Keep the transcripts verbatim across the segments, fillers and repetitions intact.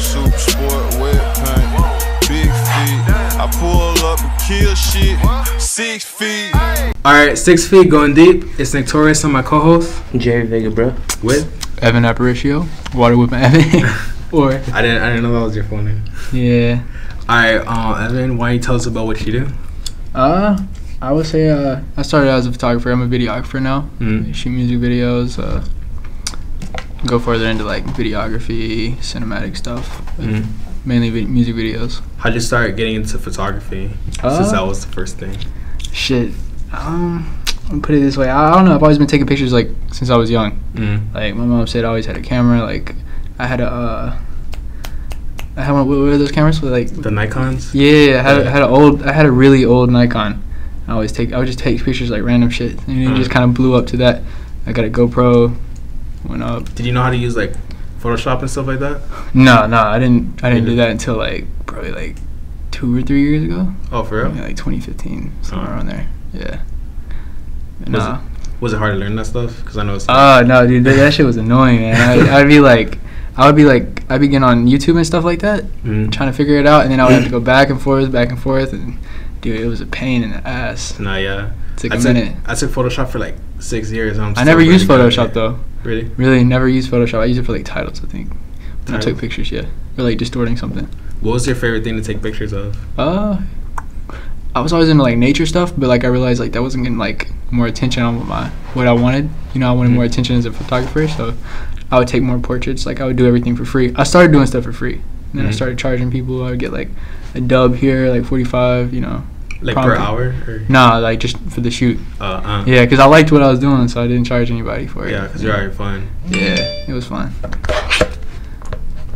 Super, super sport, wet paint. Big feet. I pull up and kill shit. Six feet. Alright, six feet going deep. It's Nick Torres and my co-host. Jerry Vega, bro. With Evan Aparicio. Waterwippinevan. Or I didn't I didn't know that was your full name. Yeah. Alright, um, Evan, why don't you tell us about what you do? Uh I would say uh I started out as a photographer. I'm a videographer now. Mm. I shoot music videos, uh go further into like videography, cinematic stuff. Mm. Mainly vi music videos. How'd you start getting into photography? Uh, since that was the first thing. Shit. Um, I'll put it this way. I, I don't know. I've always been taking pictures like since I was young. Mm. Like my mom said, I always had a camera. Like I had a. Uh, I had one. What were those cameras? With, like the Nikons. Yeah, I had, yeah. I had an old. I had a really old Nikon. I always take. I would just take pictures like random shit, and mm. it just kind of blew up to that. I got a GoPro. Went up. Did you know how to use like Photoshop and stuff like that? No, no, I didn't. I didn't do that until like probably like two or three years ago. Oh, for real? Yeah, like twenty fifteen, somewhere oh. around there. Yeah. Was no. It, was it hard to learn that stuff? Because I know. it's Oh no, dude, that, that shit was annoying, man. I, I'd be like, I would be like, I'd be getting on YouTube and stuff like that, mm. trying to figure it out, and then I would have to go back and forth, back and forth, and dude, it was a pain in the ass. Nah, yeah. It took I a took, minute. I took Photoshop for like six years. I'm I never used Photoshop though. Really? Really, never used Photoshop. I used it for like titles, I think. When I took pictures, yeah. Or like distorting something. What was your favorite thing to take pictures of? Uh, I was always into like nature stuff, but like I realized like that wasn't getting like more attention on what my what I wanted. You know, I wanted mm-hmm. more attention as a photographer, so I would take more portraits. Like I would do everything for free. I started doing stuff for free, and then mm-hmm. I started charging people. I would get like a dub here, like forty-five. You know. Like prompting. Per hour? Or? Nah, like just for the shoot. Uh, uh. Yeah, because I liked what I was doing, so I didn't charge anybody for it. Yeah, because you're already fun. Yeah, it was fun.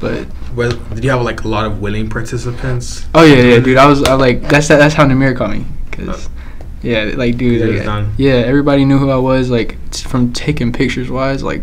But well, did you have like a lot of willing participants? Oh yeah, yeah, dude. I was I like that's that, that's how Nahmir caught me. Cause uh, yeah, like dude, like, I, yeah, everybody knew who I was. Like from taking pictures wise, like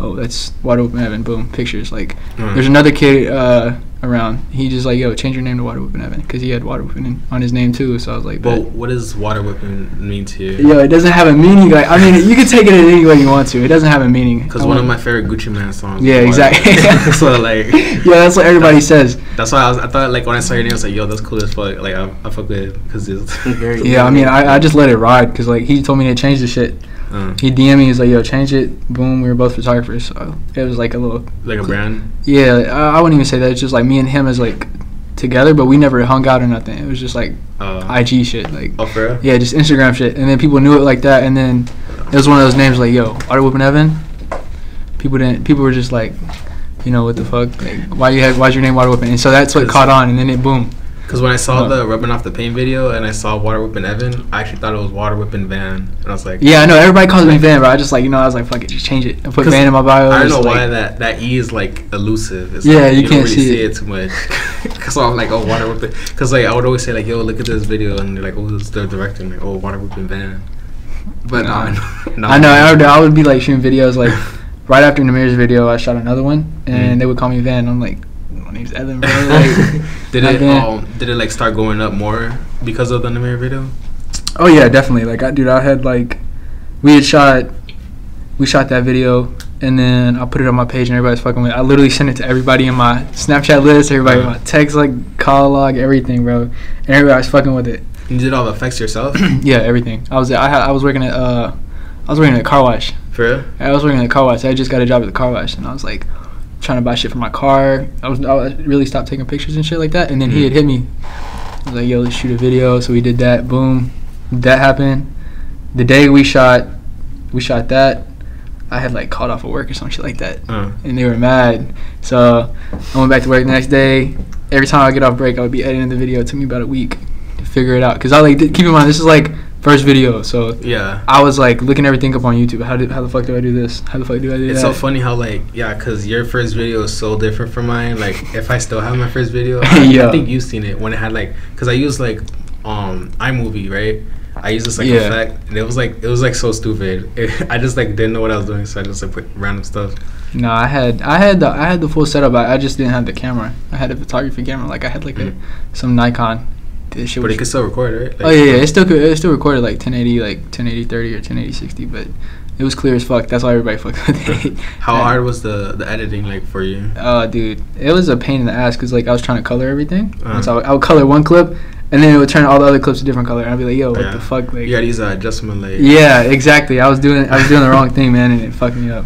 oh that's Waterwippinevan. Boom, pictures. Like mm. there's another kid. Uh, around he just like yo change your name to Waterwippinevan because he had Waterwippinevan on his name too, so I was like but what does Waterwippinevan mean to you? Yo, it doesn't have a meaning. Like I mean you can take it in any way you want to, it doesn't have a meaning because one of my favorite Gucci Man songs. Yeah, exactly. So like yeah, that's what everybody that's, says that's why I, was, I thought like when I saw your name I was like yo that's cool as fuck, like I, I fuck with it because it's very yeah I mean I, I just let it ride because like he told me to change the shit. Mm. He D M'd me, he was like, yo, change it. Boom, we were both photographers, so it was like a little... Like a brand? Yeah, I, I wouldn't even say that. It's just like me and him as like together, but we never hung out or nothing. It was just like uh, I G shit. Like, oh, for real? Yeah, just Instagram shit. And then people knew it like that, and then it was one of those names like, yo, Waterwippinevan? People didn't. People were just like, you know, what the fuck? Like, why you have, why's your name Waterwippinevan? And so that's what caught on, and then it boom. Because when I saw no. the rubbing off the paint video and I saw Waterwippinevan, I actually thought it was Waterwippinevan. And I was like... Yeah, I know. Everybody calls me Van, but I just like, you know, I was like, fuck it, just change it. I put Van in my bio. I don't know why like, that, that E is like elusive. It's yeah, like, you, you can't really see, see it. it too much. Because I'm like, oh, Waterwippinevan. Because like, I would always say like, yo, look at this video. And they're like, oh, it's the director. And like, oh, Waterwippinevan. But no. I, no, I know. I would, I would be like shooting videos like... Right after Nahmir's video, I shot another one. And mm. they would call me Van. And I'm like... My name's Evan, bro. Like, did it um, did it like start going up more because of the Nahmir video? Oh yeah, definitely. Like I dude, I had like we had shot we shot that video and then I put it on my page and everybody's fucking with it. I literally sent it to everybody in my Snapchat list, everybody yeah. in my text like call log, everything, bro. And everybody's fucking with it. You did all the effects yourself? Yeah, everything. I was I had, I was working at uh I was working at a car wash. For real? I was working at a car wash. I just got a job at the car wash and I was like trying to buy shit for my car. I was I really stopped taking pictures and shit like that. And then mm. he had hit me. I was like, yo, let's shoot a video. So we did that. Boom. That happened. The day we shot, we shot that. I had like called off of work or some shit like that. Uh. And they were mad. So I went back to work the next day. Every time I get off break, I would be editing the video. It took me about a week to figure it out. Because I like, keep in mind, this is like first video. So yeah, I was like looking everything up on YouTube. How did how the fuck do I do this? How the fuck do I do it's that? It's so funny how like yeah, cause your first video is so different from mine. Like if I still have my first video, I, yeah. I think you've seen it when it had like cause I used like um iMovie, right? I used this like yeah. effect and it was like it was like so stupid. It, I just like didn't know what I was doing, so I just like put random stuff. No, I had I had the I had the full setup. I, I just didn't have the camera. I had a photography camera. Like I had like mm-hmm. a, some Nikon. It but it could still record, right? Like, oh yeah, yeah, it still could, it still recorded like ten eighty, like ten eighty thirty or ten eighty sixty, but It was clear as fuck. That's why everybody fucked with it. How and hard was the, the editing like for you? Oh, uh, dude, it was a pain in the ass because like I was trying to color everything. Uh-huh. So I would, I would color one clip, and then it would turn all the other clips a different color. And I'd be like, yo, what yeah. the fuck? Like, you got to use that adjustment layer. Yeah, exactly. I was doing I was doing the wrong thing, man, and it fucked me up.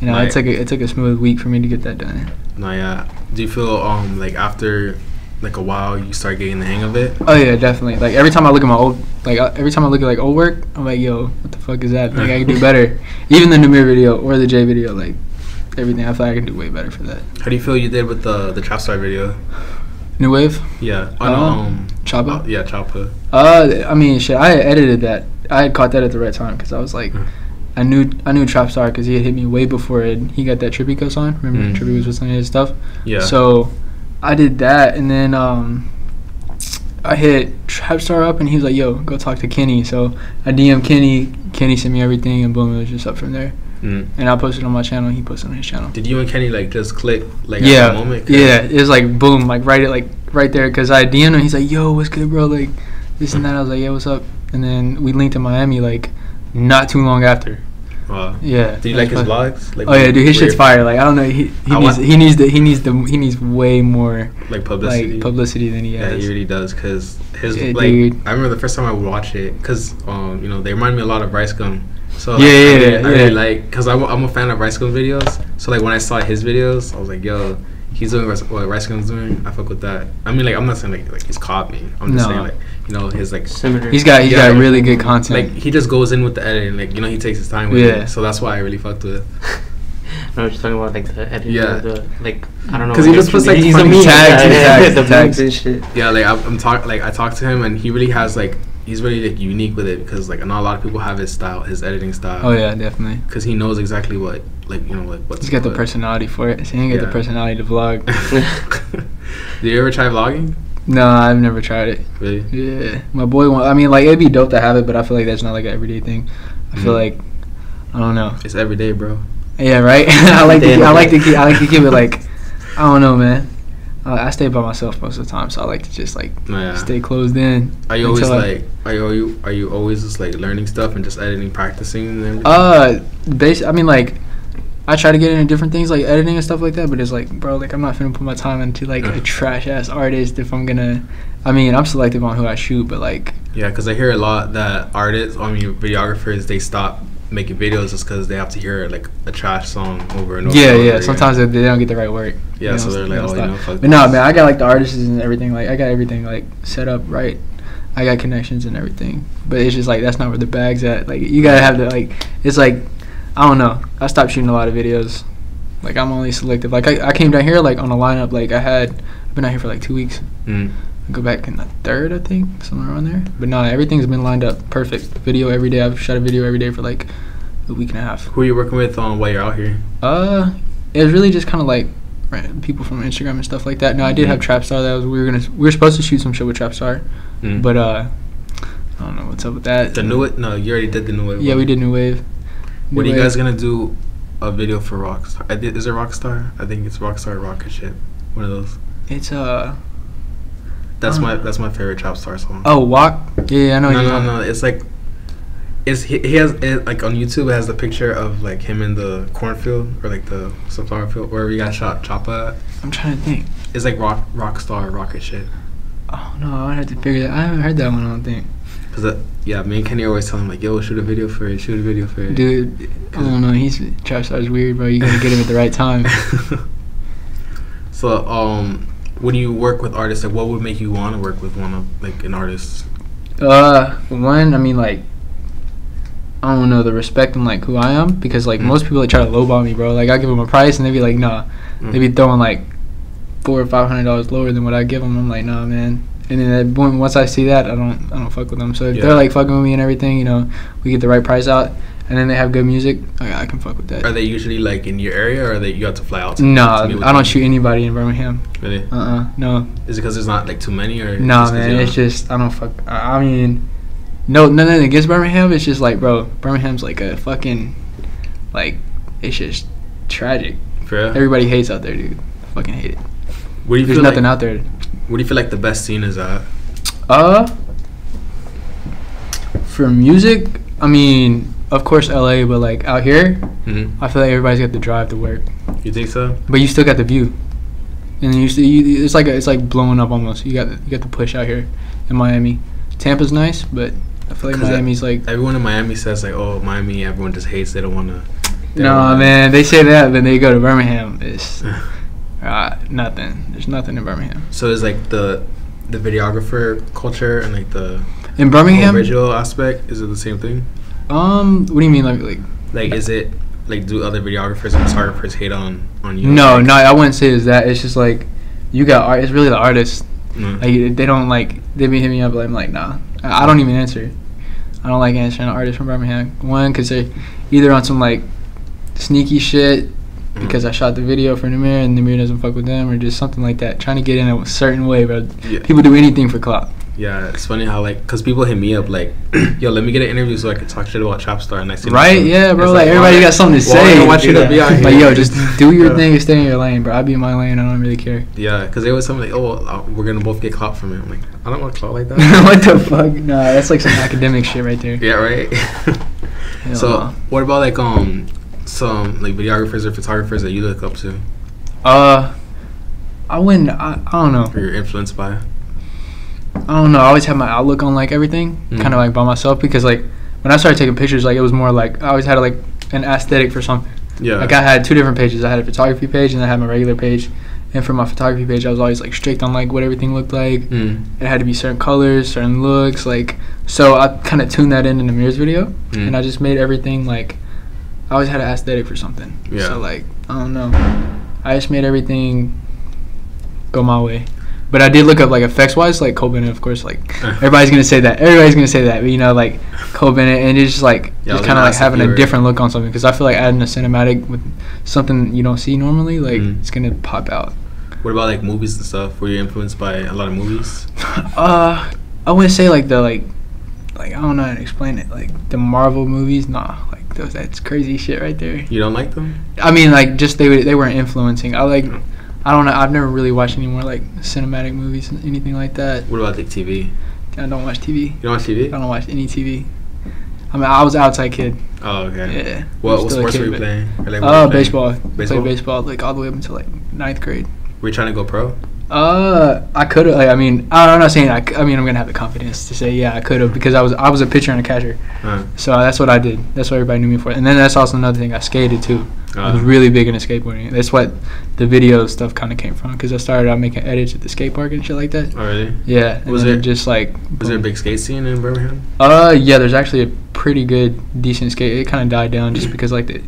You know, like, it took a, it took a smooth week for me to get that done. No, yeah. Do you feel um like after like a while you start getting the hang of it? Oh yeah, definitely. Like every time I look at my old, like uh, every time I look at like old work, I'm like, yo, what the fuck is that? Like I can do better. Even the Nahmir video or the J video, like everything, I feel like I can do way better for that. How do you feel you did with the the Trapstar video? New wave? Yeah. Oh, um, no, um Choppa? Uh, yeah, Choppa. Uh, I mean, shit, I had edited that. I had caught that at the right time because I was like, mm. I knew I knew Trapstar because he had hit me way before it, he got that Trippy Cuss on. Remember mm. Trippy was listening to his stuff? Yeah. So I did that, and then um, I hit Trapstar up, and he was like, yo, go talk to Kenny. So I D M'd Kenny, Kenny sent me everything, and boom, it was just up from there. Mm. And I posted on my channel, and he posted on his channel. Did you and Kenny, like, just click, like, yeah. at the moment? Yeah, it was like, boom, like, right, like, right there, because I D M'd him, he's like, yo, what's good, bro, like, this and that. I was like, yeah, what's up? And then we linked in Miami, like, not too long after. Wow. Yeah. Do you like his vlogs? Like, oh yeah, dude, his shit's fire. Like I don't know, he he I needs he needs the he needs the he needs way more like publicity like, publicity than he has. Yeah, he really does. Cause his yeah, like dude. I remember the first time I watched it, cause um you know they remind me a lot of Ricegum. So like, yeah, yeah, I really, yeah. I really like, cause I'm I'm a fan of Ricegum videos. So like when I saw his videos, I was like, yo, he's doing what Ricegum's doing. I fuck with that. I mean, like I'm not saying like like he's copying. I'm just no. saying like you know his like similar. He's got he's yeah, got really good content. Like he just goes in with the editing. Like you know he takes his time with yeah. it. So that's why I really fucked with. I know what you're talking about, like the editing. Yeah. The, like I don't know. Because he just puts like he's funny a tags, and yeah, tags, the tags and shit. Yeah, like I'm, I'm talk like I talked to him and he really has like he's really like unique with it because like not a lot of people have his style, his editing style. Oh yeah, definitely. Because he knows exactly what. Like you know, like what's he's got the personality for it. So he ain't got yeah. the personality to vlog. Do you ever try vlogging? No, I've never tried it. Really? Yeah, my boy. Won't, I mean, like it'd be dope to have it, but I feel like that's not like an everyday thing. I mm. feel like I don't know. It's everyday, bro. Yeah, right. I like to, I like to keep, I like to keep it like I don't know, man. Uh, I stay by myself most of the time, so I like to just like oh, yeah. stay closed in. Are you always like are you, are you are you always just like learning stuff and just editing, practicing, and everything? Uh, base. I mean, like. I try to get into different things like editing and stuff like that, but it's like, bro, like I'm not finna put my time into like a trash ass artist if I'm gonna. I mean, I'm selective on who I shoot, but like. Yeah, because I hear a lot that artists, I mean videographers, they stop making videos just because they have to hear like a trash song over and over. Yeah, and over yeah. Again. Sometimes they, they don't get the right work. Yeah, so they're like, oh, you know, fuck. But no, man, I got like the artists and everything. Like I got everything like set up right. I got connections and everything, but it's just like that's not where the bag's at. Like you gotta have the like. It's like. I don't know. I stopped shooting a lot of videos. Like, I'm only selective. Like, I, I came down here, like, on a lineup. Like, I had... I've been out here for, like, two weeks. Mm. I go back in the third, I think. Somewhere around there. But, no, nah, everything's been lined up perfect. Video every day. I've shot a video every day for, like, a week and a half. Who are you working with um, while you're out here? Uh, it was really just kind of, like, random people from Instagram and stuff like that. No, I did mm. have Trapstar. That was... We were gonna... We were supposed to shoot some shit with Trapstar. Mm. But, uh... I don't know what's up with that. The new... No, you already did the new wave. Yeah, we did new wave. What are you guys gonna do? A video for Rockstar? I did, is it Rockstar? I think it's Rockstar Rocket Ship. One of those. It's uh. That's my know. that's my favorite Trapstar song. Oh, Walk. Yeah, I know. No, you no, no. It's like, it's he, he has it, like on YouTube it has a picture of like him in the cornfield or like the sunflower field wherever you got shot Choppa. I'm trying to think. It's like rock Rockstar Rocket Ship. Oh no, I have to figure that. I haven't heard that one. I don't think. Cause uh, yeah, me and Kenny always tell him like, "Yo, shoot a video for it, shoot a video for it." Dude, I don't know. He's Trapstar's weird, bro. You gotta get him at the right time. So, um, when you work with artists, like, what would make you want to work with one of like an artist? Uh, one, I mean, like, I don't know the respect and like who I am because like mm. most people that try to lowball me, bro. Like I give them a price and they be like, "Nah," mm. they be throwing like four or five hundred dollars lower than what I give them. I'm like, "Nah, man." And then at point, once I see that, I don't, I don't fuck with them. So if yeah. they're like fucking with me and everything, you know, we get the right price out, and then they have good music, okay, I can fuck with that. Are they usually like in your area, or are they you have to fly out? To nah, to I don't them? shoot anybody in Birmingham. Really? Uh uh, no. Is it because there's not like too many, or? Nah, just man, it's just I don't fuck. I, I mean, no, nothing against Birmingham. It's just like, bro, Birmingham's like a fucking, like, it's just tragic. For real? Everybody hates out there, dude. I fucking hate it. What do you there's feel nothing like out there. What do you feel like the best scene is at? Uh, for music, I mean, of course, L A, but like out here, mm-hmm. I feel like everybody's got the drive to work. You think so? But you still got the view, and then you, still, you it's like a, it's like blowing up almost. You got the, you got the push out here in Miami. Tampa's nice, but I feel like Miami's like everyone in Miami says like, oh, Miami, everyone just hates. They don't want to. No wanna man, they say that, then they go to Birmingham. It's uh, nothing. There's nothing in Birmingham. So it's like the the videographer culture and like the in Birmingham original aspect. Is it the same thing? Um, what do you mean, like like like is it like do other videographers and photographers hate on on you? No, like? no, I wouldn't say it's that. It's just like you got art. It's really the artist. Mm. Like they don't like they be hitting me up. Like I'm like nah, I, I don't even answer. I don't like answering artists from Birmingham. One, cause they're either on some like sneaky shit because I shot the video for Nahmir and Nahmir doesn't fuck with them, or just something like that, trying to get in a certain way, bro. Yeah. People do anything for clout. Yeah, it's funny how like because people hit me up like, yo, let me get an interview so I can talk shit about Trapstar, and I see right, yeah, bro. Like, like everybody right, got something to well, say. I want you to be out here. Like yo, just do your thing and stay in your lane, bro. I be in my lane. I don't really care. Yeah, because they always tell me like, oh, well, we're gonna both get clout from it. I'm like, I don't want clout like that. What the fuck? Nah, that's like some academic shit right there. Yeah, right. Yeah. So what about like um. some like videographers or photographers that you look up to? Uh, I wouldn't. I, I don't know. Or you're influenced by? I don't know. I always had my outlook on like everything, mm. kind of like by myself, because like when I started taking pictures, like it was more like I always had like an aesthetic for something. Yeah. Like I had two different pages. I had a photography page and I had my regular page. And for my photography page, I was always like strict on like what everything looked like. Mm. It had to be certain colors, certain looks, like so. I kind of tuned that in in the Nahmir's video, mm. and I just made everything like. I always had an aesthetic for something. Yeah. So, like, I don't know. I just made everything go my way. But I did look up, like, effects-wise, like, Cole Bennett, of course. Like, everybody's going to say that. Everybody's going to say that. But, you know, like, Cole Bennett. And it's just, like, yeah, just kind of, like, having a different look on something. Because I feel like adding a cinematic with something you don't see normally, like, mm. it's going to pop out. What about, like, movies and stuff? Were you influenced by a lot of movies? uh, I wouldn't say, like, the, like, like, I don't know how to explain it. Like, the Marvel movies, nah. Like, Those, that's crazy shit right there. You don't like them? I mean, like, just they they weren't influencing. I like, I don't know. I've never really watched any more like cinematic movies, anything like that. What about like T V? I don't watch T V. You don't watch T V? I don't watch any T V. I mean, I was an outside kid. Oh, okay. Yeah. What, what sports kid, were you playing? Oh, like, uh, baseball. Baseball. Played baseball like all the way up until like ninth grade. Were you trying to go pro? Uh, I could have. Like, I mean, I, I'm not saying. I, I mean, I'm gonna have the confidence to say, yeah, I could have, because I was, I was a pitcher and a catcher. Uh. So that's what I did. That's what everybody knew me for. And then that's also another thing. I skated too. Uh. I was really big into skateboarding. That's what the video stuff kind of came from, because I started out making edits at the skate park and shit like that. Oh, really? Yeah. And was there just like? Boom. Was there a big skate scene in Birmingham? Uh, yeah. There's actually a pretty good, decent skate. It kind of died down just because like the,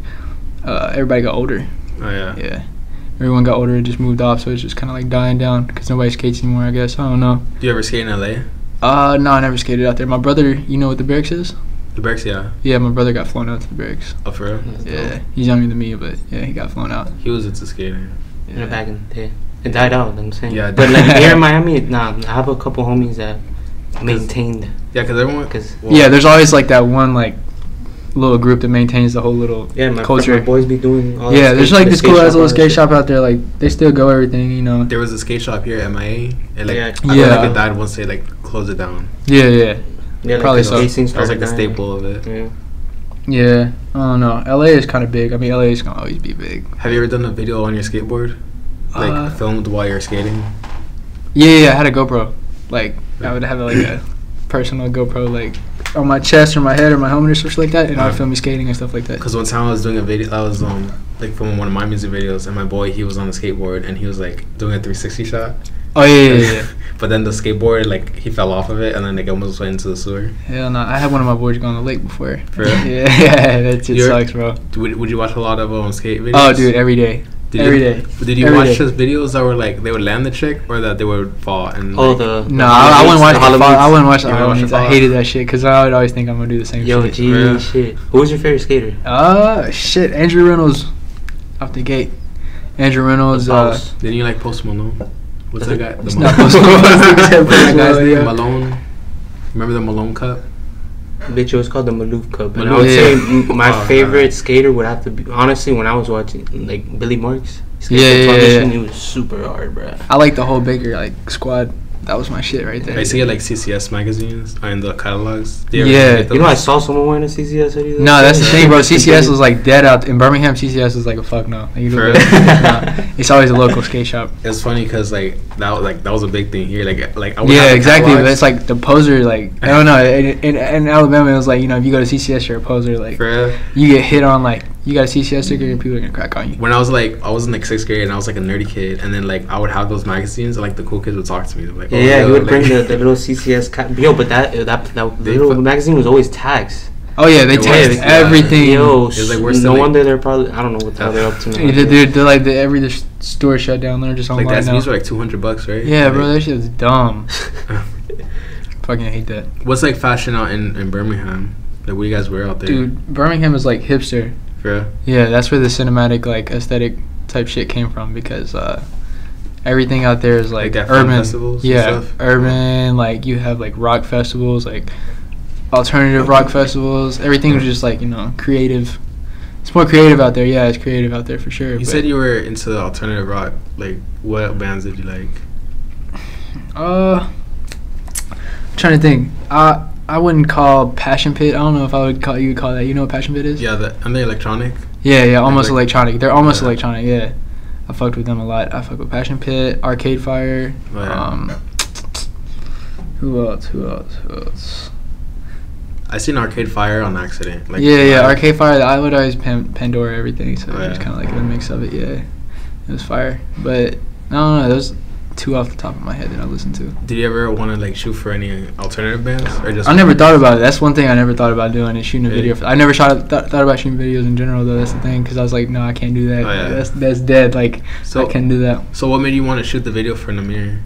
uh, everybody got older. Oh yeah. Yeah. Everyone got older, just moved off, so it's just kind of like dying down because nobody skates anymore, I guess. I don't know. Do you ever skate in L A? Uh, no, I never skated out there. My brother, you know what the barracks is? The barracks, yeah. Yeah, my brother got flown out to the barracks. Oh, for real? That's yeah, dope. He's younger than me, but yeah, he got flown out. He was into skating. Yeah, yeah back in the day. It died out, I'm saying. Yeah, but like here in Miami, nah, I have a couple homies that maintained. Yeah, because everyone. Cause, well, yeah, there's always like that one, like, little group that maintains the whole little yeah, my culture. My boys be doing all yeah, there's like this cool ass little skate shop out there. Like they still go everything, you know. There was a skate shop here at M I A, and like yeah, I yeah. Like it died once they like closed it down. Yeah, yeah, yeah. Probably like so. That was like the staple of it. Yeah. Yeah, I don't know. L A is kind of big. I mean, L A is gonna always be big. Have you ever done a video on your skateboard, like uh, filmed while you're skating? Yeah, yeah, I had a GoPro. Like I would have like a personal GoPro, like. On my chest or my head or my helmet or something like that, and yeah. I film me skating and stuff like that. Because one time I was doing a video, I was um like filming one of my music videos, and my boy he was on the skateboard and he was like doing a three sixty shot. Oh yeah, yeah, yeah. But then the skateboard like he fell off of it, and then like almost went into the sewer. Hell no! I had one of my boys go on the lake before. For real? Yeah, yeah, that shit You're, sucks, bro. Would, would you watch a lot of um skate videos? Oh, dude, every day. Did every you, day. Did you every watch day. those videos that were like they would land the chick or that they would fall and? Oh like, the no, I, I wouldn't watch the fall. I wouldn't watch the fall. I hated that shit because I would always think I'm gonna do the same. Yo, shit. Yo, G, shit. Who was your favorite skater? Uh, shit, Andrew Reynolds, off the gate. Andrew Reynolds. Uh, Didn't you like Post Malone? What's that guy? The Malone. Not Post Malone. What's that guy's name? Malone. Remember the Malone Cup? Bitch, it was called the Malouf Cup. But Malou I would yeah. say my oh, favorite God. skater would have to be, honestly, when I was watching, like, Billy Marks. Yeah, yeah, yeah. He was super hard, bro. I like the whole Baker, like, squad. that was my shit right there. I used to get like C C S magazines and the catalogs. They yeah, you know I saw someone wearing a C C S hoodie. No, that's the thing, bro. C C S was like dead out in Birmingham. C C S was like a fuck no. Like, For real? No. It's always a local skate shop. It's funny because like that was like that was a big thing here. Like like I would yeah, exactly. But it's like the poser. Like I don't know. In, in, in Alabama, it was like, you know, if you go to C C S, you're a poser. Like For real? You get hit on like. You got a C C S sticker and people are gonna crack on you. When I was like, I was in like sixth grade and I was like a nerdy kid, and then like I would have those magazines and like the cool kids would talk to me. They're like, oh, yeah, yeah, he would like bring the, the little C C S. Ca- yo, but that uh, that that little magazine was always tags. Oh yeah, they tagged everything. Yeah. Yo, was, like, we're no wonder they're probably I don't know what the hell they're up to. Now, they're, they're, they're like the, every the store shut down. They're just online like now. These are like two hundred bucks, right? Yeah, like, bro, that shit's dumb. Fucking hate that. What's like fashion out in in Birmingham? Like what do you guys wear out there? Dude, Birmingham is like hipster. Yeah. yeah, that's where the cinematic like aesthetic type shit came from, because uh, everything out there is like, like urban festivals. Yeah, and stuff. Urban. Like you have like rock festivals, like alternative rock festivals. Everything was just like, you know, creative. It's more creative out there. Yeah, it's creative out there for sure. You said you were into the alternative rock. Like, what bands did you like? Uh, I'm trying to think. Uh. I wouldn't call Passion Pit. I don't know if I would call you call that. You know what Passion Pit is? Yeah, the, and they're electronic. Yeah, yeah, almost like, electronic. They're almost yeah. electronic. Yeah, I fucked with them a lot. I fucked with Passion Pit, Arcade Fire. Oh, yeah. Um, who else? Who else? Who else? I seen Arcade Fire on accident. Like yeah, yeah, like, Arcade Fire. I would always pan- Pandora everything, so oh, yeah. it was kind of like a mix of it. Yeah, it was fire. But I don't know. Those. Two off the top of my head that I listened to. Did you ever want to like shoot for any alternative bands? Or just I never thought about it. That's one thing I never thought about doing is shooting a video. For, I never shot th- thought about shooting videos in general though. That's the thing, because I was like, no, I can't do that. Oh, yeah. That's that's dead. Like so, I can't do that. So what made you want to shoot the video for Nahmir?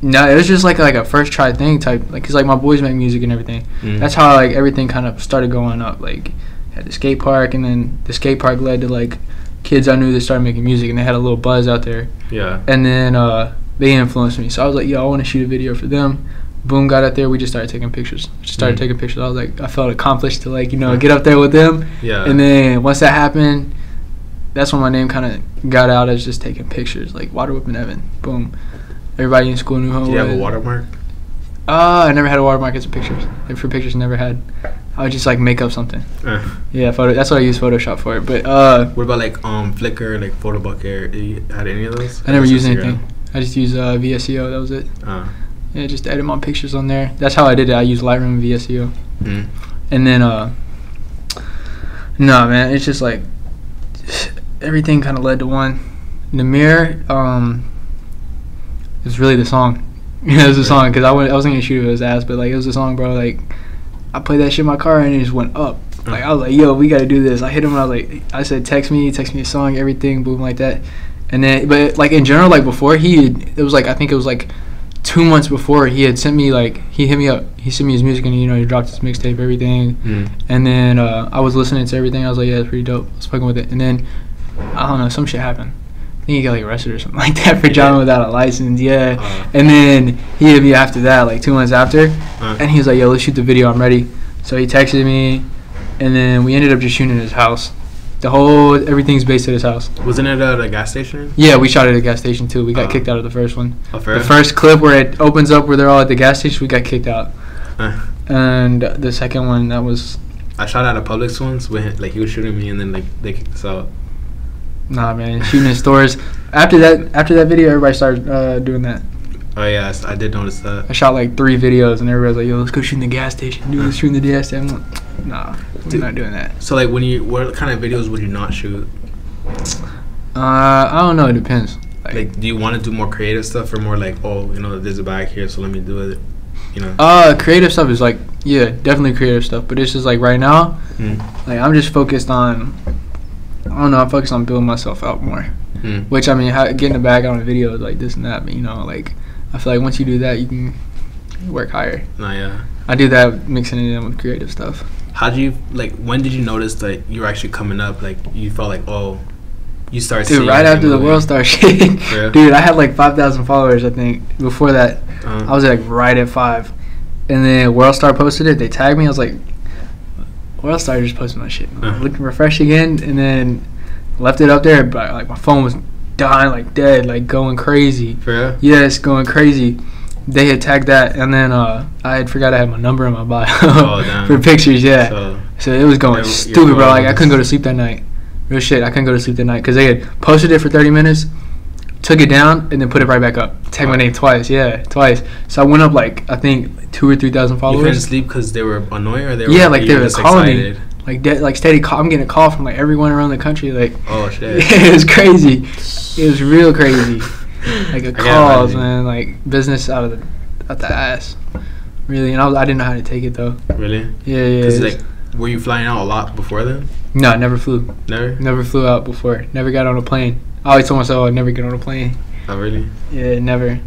No, it was just like like a first try thing type. Like, cause like my boys make music and everything. Mm-hmm. That's how like everything kind of started going up. Like at the skate park, and then the skate park led to like kids I knew that started making music, and they had a little buzz out there. Yeah. And then uh. they influenced me, so I was like, yo, I want to shoot a video for them. Boom, got out there, we just started taking pictures. Just started mm-hmm. taking pictures. I was like, I felt accomplished to like, you know, get up there with them. Yeah. And then once that happened, that's when my name kind of got out as just taking pictures, like Waterwippinevan. Boom, everybody in school knew who I was. Did you have a watermark? Uh, I never had a watermark as a pictures. Like, for pictures, never had. I would just like make up something. Uh. Yeah, photo. That's what I use Photoshop for. But uh, what about like um Flickr, like Photo Bucket? You had any of those? I never used anything. I just use uh, V S E O. That was it. Uh. Yeah, just edit my pictures on there. That's how I did it. I used Lightroom and V S E O. Mm. And then, uh, no, man, it's just like everything kind of led to one. Nahmir, um, it was really the song. it was the song because I, I wasn't going to shoot it with his ass, but like it was the song, bro. Like I played that shit in my car and it just went up. Mm. Like I was like, yo, we got to do this. I hit him and I was like, I said, text me, text me a song, everything, boom, like that. And then, but like in general, like before he, had, it was like I think it was like two months before he had sent me like he hit me up. He sent me his music and you know he dropped his mixtape, everything. Mm. And then uh, I was listening to everything. I was like, yeah, it's pretty dope. I was fucking with it. And then I don't know, some shit happened. I think he got like arrested or something like that for driving without a license. Yeah. Uh. And then he hit me after that, like two months after, uh. and he was like, yo, let's shoot the video. I'm ready. So he texted me, and then we ended up just shooting at his house. The whole everything's based at his house. Wasn't it at a gas station? Yeah, we shot at a gas station too. We got uh, kicked out of the first one. Oh, the first clip where it opens up where they're all at the gas station, we got kicked out. Uh, and the second one that was. I shot at a Publix once when like he was shooting me and then like they kicked us out. Nah, man, shooting in stores. After that, after that video, everybody started uh, doing that. Oh yeah, I, I did notice that. I shot like three videos and everybody's like, "Yo, let's go shoot in the gas station. Dude, let's shoot in the gas station." I'm like, nah, we're Dude. not doing that. So like, when you, what kind of videos would you not shoot? Uh, I don't know. It depends. Like, like do you want to do more creative stuff or more like, oh, you know, there's a bag here, so let me do it. You know. Uh, creative stuff is like, yeah, definitely creative stuff. But it's just like right now, mm. like I'm just focused on, I don't know, I'm focused on building myself out more. Mm. Which I mean, how, getting a bag on a video is like this and that, but you know, like. I feel like once you do that, you can work higher. No, yeah. I do that, mixing it in with creative stuff. How do you, like, when did you notice that you were actually coming up? Like, you felt like, oh, you started Dude, seeing right after the Worldstar shit. Yeah. Dude, I had, like, five thousand followers, I think. Before that, uh-huh. I was, like, right at five. And then Worldstar posted it. They tagged me. I was like, Worldstar just posted my shit. Uh-huh. Looking for refresh again. And then left it up there. But, like, my phone was dying like dead, like going crazy. For real? Yes, going crazy. they had tagged that, and then uh, I had forgot I had my number in my bio oh, damn. for pictures. Yeah, so, so it was going stupid, bro. Like I couldn't go to sleep that night. Real shit, I couldn't go to sleep that night because they had posted it for thirty minutes, took it down, and then put it right back up. Tag my name twice, yeah, twice. So I went up like I think two or three thousand followers. You couldn't sleep because they were annoying, or they were yeah, like they were calling me. Like, de- like steady call. I'm getting a call from like everyone around the country. Like, oh shit, it was crazy. It was real crazy. Like a calls, man. Like business out of the out the ass, really. And I, was, I didn't know how to take it though. Really? Yeah, yeah. Cause like, were you flying out a lot before then? No, I never flew. Never. Never flew out before. Never got on a plane. I always told myself I'd never get on a plane. Oh really? Yeah, never.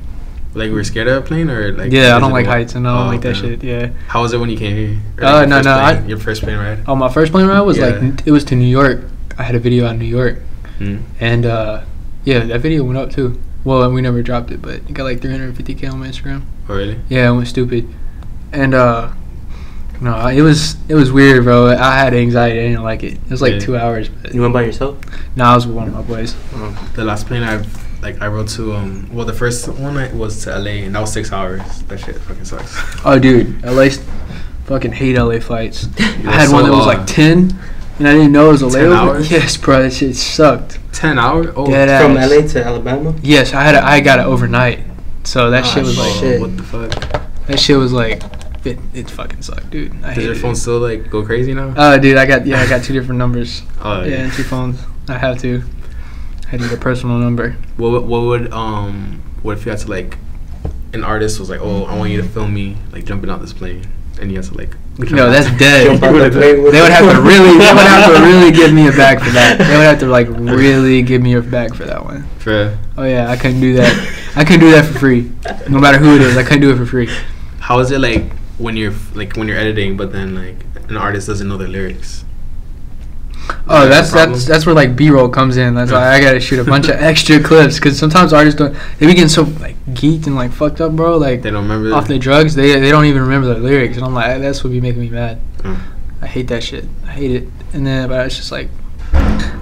Like, were you scared of a plane or like? Yeah, I don't like heights and I don't oh, like that man. shit. Yeah. How was it when you came here? Or, like, uh, no, no. Plane, I, your first plane ride. Oh, my first plane ride was yeah. like it was to New York. I had a video out of New York, mm. and uh, yeah, that video went up too. Well, we never dropped it, but it got like three hundred fifty K on my Instagram. Oh really? Yeah, it went stupid, and uh, no, it was it was weird, bro. I had anxiety. I didn't like it. It was like yeah. two hours. But you went by yourself? No, nah, I was with one of my boys. Oh, the last plane I like I rode to um well the first one I was to L A and that was six hours. That shit fucking sucks. Oh dude, L A fucking hate L A flights. I had so one that long. was like ten. And I didn't know it was a layover. Yes, bro, that shit sucked. Ten hours? Oh, Dead from ass. L A to Alabama? Yes, I had a, I got it overnight. So that oh, shit was like shit. What the fuck? That shit was like it, it fucking sucked, dude. I Does your phone it. still like go crazy now? Oh, uh, dude, I got yeah, I got two different numbers. Oh yeah, yeah, two phones. I have to. I had to get a personal number. What what, what would um what if you had to like an artist was like, oh, I want you to film me like jumping out this plane. And you have to like no that's dead they would, they would have to really they would have to really give me a bag for that they would have to like really give me a bag for that one for oh yeah I couldn't do that I couldn't do that for free no matter who it is I couldn't do it for free. How is it like when you're like when you're editing but then like an artist doesn't know the lyrics? Oh, that's that's that's where like B-roll comes in. That's why I gotta shoot a bunch of extra clips because sometimes artists don't. They be getting so like geeked and like fucked up, bro. Like they don't remember off their drugs. They they don't even remember their lyrics, and I'm like, that's what be making me mad. Mm. I hate that shit. I hate it. And then but it's just like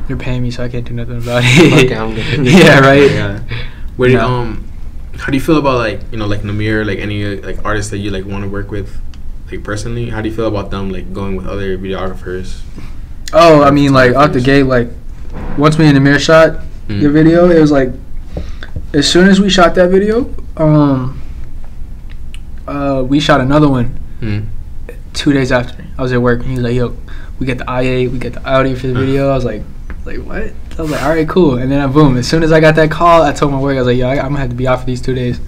they're paying me, so I can't do nothing about it. Okay, I'm gonna yeah, right. Yeah. Where do you, um, how do you feel about like you know like Nahmir, like any like artists that you like want to work with, like personally? How do you feel about them like going with other videographers? Oh, I mean, like, off the gate, like, once me and Nahmir shot mm. the video, it was like, as soon as we shot that video, um, uh, we shot another one mm. two days after. I was at work, and he was like, yo, we got the I A, we got the audio for the video. I was like, like, what? I was like, all right, cool. And then, I, boom, as soon as I got that call, I told my work, I was like, yo, I, I'm going to have to be out for these two days.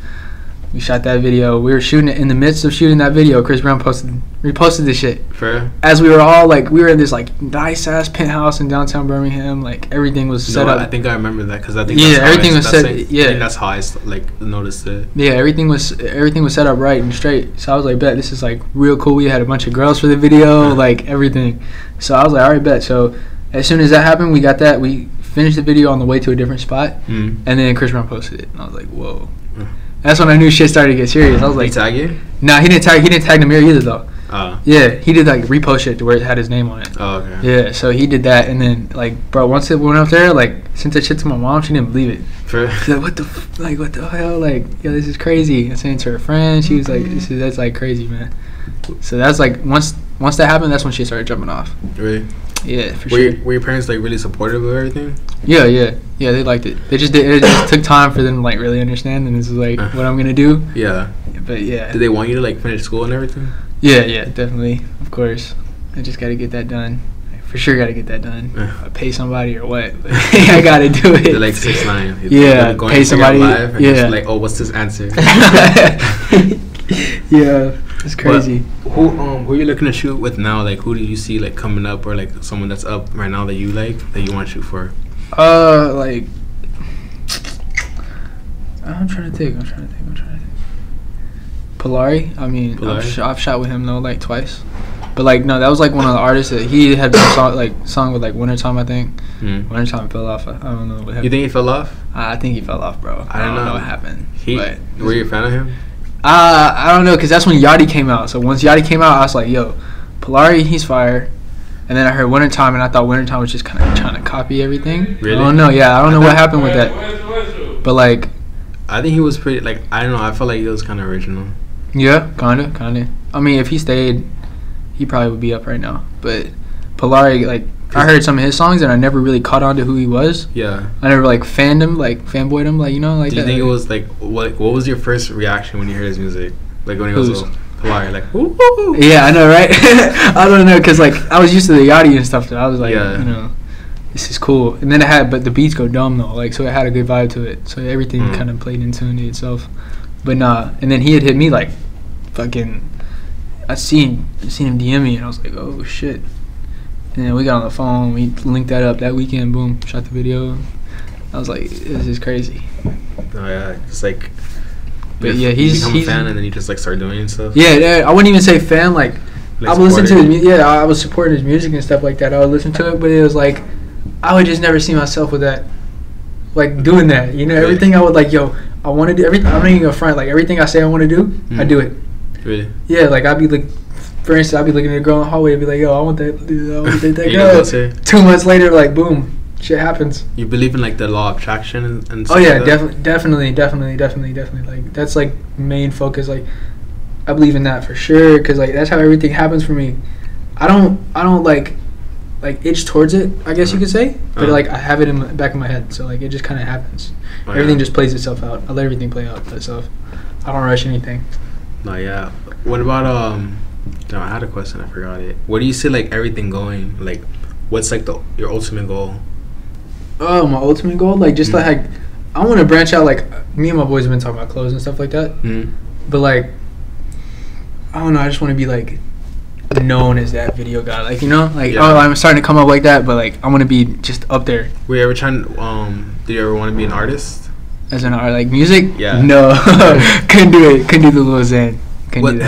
We shot that video. We were shooting it in the midst of shooting that video. Chris Brown posted, reposted this shit. Fair. As we were all like, we were in this like nice ass penthouse in downtown Birmingham. Like everything was set no, up. I think I remember that because I think yeah, that's everything how I, was set. Like, yeah, I think that's how I like noticed it. Yeah, everything was everything was set up right and straight. So I was like, bet this is like real cool. We had a bunch of girls for the video, yeah. like everything. So I was like, all right, bet. So as soon as that happened, we got that. We finished the video on the way to a different spot, mm. and then Chris Brown posted it, and I was like, whoa. Mm. That's when I knew shit started to get serious. I was like, "Did he tag you?" Nah, he didn't tag. He didn't tag Nahmir either, though. Uh. Yeah, he did like repost shit to where it had his name on it. Oh, okay. Yeah, so he did that, and then like, bro, once it went up there, like, sent that shit to my mom. She didn't believe it. For She's like, what the, f- like, what the hell, like, yo, this is crazy. I sent it to her friend. She was like, this is that's like crazy, man. So that's like once once that happened, that's when she started jumping off. Really? Yeah, for were sure. Your, were your parents like really supportive of everything? Yeah, yeah, yeah. They liked it. They just did, it just took time for them to like really understand, and this is like what I'm gonna do. Yeah. But yeah. Did they want you to like finish school and everything? Yeah, yeah, definitely. Of course. I just gotta get that done. I for sure, gotta get that done. I pay somebody or what? But I gotta do it. They're like six nine. Yeah. Like going pay somebody. Live and yeah. Just like, oh, what's this answer? Yeah. It's crazy. But who um who are you looking to shoot with now? Like, who do you see like coming up, or like someone that's up right now that you like that you want to shoot for? Uh, like I'm trying to think. I'm trying to think. I'm trying to think. Polari. I mean, Polari? I've, sh- I've shot with him though, like twice. But like, no, that was like one of the artists that he had been song like song with like Winter Tom, I think. Mm. Winter Tom fell off. I, I don't know what happened. You think he fell off? Uh, I think he fell off, bro. I, I don't know. know what happened. He but were you a fan of him? Uh, I don't know, because that's when Yachty came out. So once Yachty came out, I was like, yo, Polari, he's fire. And then I heard Winter Time, and I thought Winter Time was just kind of trying to copy everything. Really? I don't know, yeah. I don't I know what happened with that. But, like, I think he was pretty, like, I don't know, I felt like he was kind of original. Yeah, kind of, kind of. I mean, if he stayed, he probably would be up right now. But Polari, like, I heard some of his songs and I never really caught on to who he was. Yeah. I never, like, fanned him, like, fanboyed him, like, you know, like Do you that, think like, it was, like, what What was your first reaction when you heard his music? Like, when he was little? Polari, like, woo hoo. Yeah, I know, right? I don't know, because, like, I was used to the Yachty and stuff, so I was like, yeah. you know, this is cool. And then it had, but the beats go dumb, though, like, so it had a good vibe to it. So everything mm. kind of played in tune to itself. But nah, and then he had hit me, like, fucking, I seen, I seen him D M me, and I was like, oh, shit. And then we got on the phone, we linked that up that weekend, boom, shot the video. I was like, this is crazy. Oh, yeah, it's like, but yeah, he's, you become he's, a fan, and then you just, like, start doing stuff. Yeah, yeah, I wouldn't even say fan, like, like I would listen to his, yeah, I was supporting his music and stuff like that. I would listen to it, but it was like, I would just never see myself with that, like, doing that, you know, really? Everything I would, like, yo, I want to do, everything, I'm not even gonna front, like, everything I say I want to do, mm. I do it. Really? Yeah, like, I'd be, like, for instance, I'd be looking at a girl in the hallway and be like, yo, I want that, I want that, that girl. Two months later, like, boom, shit happens. You believe in, like, the law of attraction and, and stuff? Oh, yeah, like def- definitely, definitely, definitely, definitely. Like, that's, like, main focus. Like, I believe in that for sure, because, like, that's how everything happens for me. I don't, I don't, like, like, itch towards it, I guess mm. you could say. But, uh-huh. like, I have it in the back of my head, so, like, it just kind of happens. Oh, everything yeah. just plays itself out. I let everything play out by itself. I don't rush anything. No, yeah. What about, um... No, I had a question. I forgot it. Where do you see, like, everything going? Like, what's, like, the your ultimate goal? Oh, my ultimate goal? Like, just, mm-hmm. like, I want to branch out. Like, me and my boys have been talking about clothes and stuff like that. Mm-hmm. But, like, I don't know. I just want to be, like, known as that video guy. Like, you know? Like, yeah. oh, I'm starting to come up like that, but, like, I want to be just up there. Were you ever trying to, um, did you ever want to be an artist? As an artist? Like, music? Yeah. No. Couldn't do it. Couldn't do the Lil Xan. What,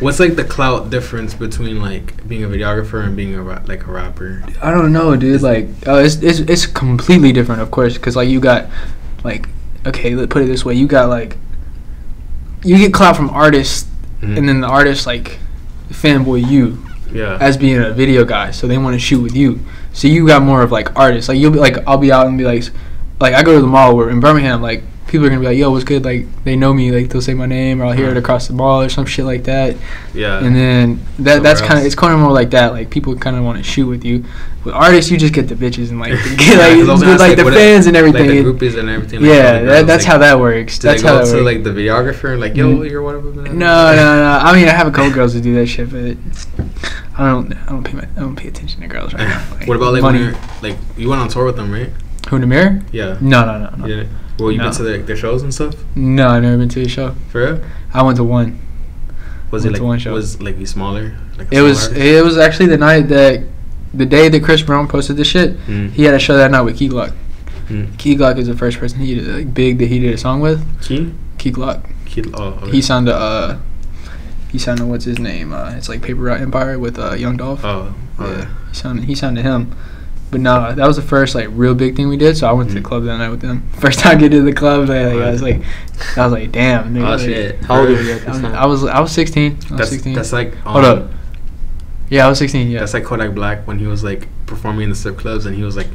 what's like the clout difference between like being a videographer and being a ra- like a rapper? I don't know, dude. Like, oh, it's it's it's completely different, of course, because like you got, like, okay, let's put it this way: you got like, you get clout from artists, mm-hmm. and then the artists like fanboy you, yeah, as being a video guy, so they want to shoot with you. So you got more of like artists. Like you'll be like, I'll be out and be like, like I go to the mall where in Birmingham, like. People are gonna be like, yo, what's good? Like, they know me. Like, they'll say my name, or I'll hear it across the mall, or some shit like that. Yeah. And then that that's kind of it's kind of more like that. Like, people kind of want to shoot with you. With artists, you just get the bitches and like, the, get, like, with, like, like the fans it, and everything. Like the groupies and everything. Like, yeah, that, girls, that's like, how that works. That's how that works. Like the videographer, and like, yo, mm. you're one of them. No, no, no. I mean, I have a couple girls that do that shit, but I don't. I don't pay my. I don't pay attention to girls right now. Like, what about like when you're, like you went on tour with them, right? Who, Nahmir? Yeah. No, no, no, no. Yeah. Well, you no. been to their, their shows and stuff? No, I've never been to a show. For real? I went to one. Was it like one show? Was like be smaller? Like a it smaller was. Show? It was actually the night that, the day that Chris Brown posted this shit. Mm. He had a show that night with Key Glock. Mm. Key Glock is the first person he did, like big that he did a song with. Key. Key Glock. Key. Oh, okay. He signed a. Uh, he signed a what's his name? Uh, it's like Paper Route Empire with uh, Young Dolph. Oh. Yeah. Right. He signed. He signed to him. But nah, that was the first like real big thing we did. So I went mm-hmm. to the club that night with them. First time I get to the club, like, like, I was like, I was like, damn. Nigga, oh like, shit! How old were you? I was, I was I was sixteen. I was that's, sixteen. That's like um, hold up. Yeah, I was sixteen. Yeah. That's like Kodak Black when he was like performing in the strip clubs and he was like